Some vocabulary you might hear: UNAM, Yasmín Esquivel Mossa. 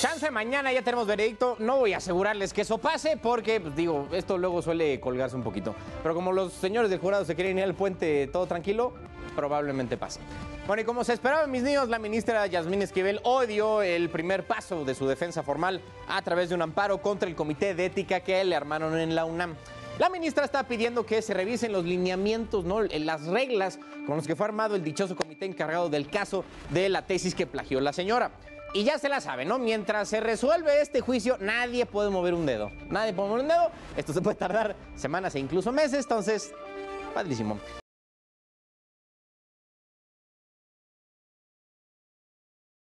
Chance mañana ya tenemos veredicto. No voy a asegurarles que eso pase porque, pues, digo, esto luego suele colgarse un poquito. Pero como los señores del jurado se quieren ir al puente todo tranquilo, probablemente pase. Bueno, y como se esperaba, mis niños, la ministra Yasmín Esquivel hoy dio el primer paso de su defensa formal a través de un amparo contra el comité de ética que le armaron en la UNAM. La ministra está pidiendo que se revisen los lineamientos, ¿no?, las reglas con los que fue armado el dichoso comité encargado del caso de la tesis que plagió la señora. Y ya se la sabe, ¿no? Mientras se resuelve este juicio, nadie puede mover un dedo. Nadie puede mover un dedo. Esto se puede tardar semanas e incluso meses, entonces, padrísimo.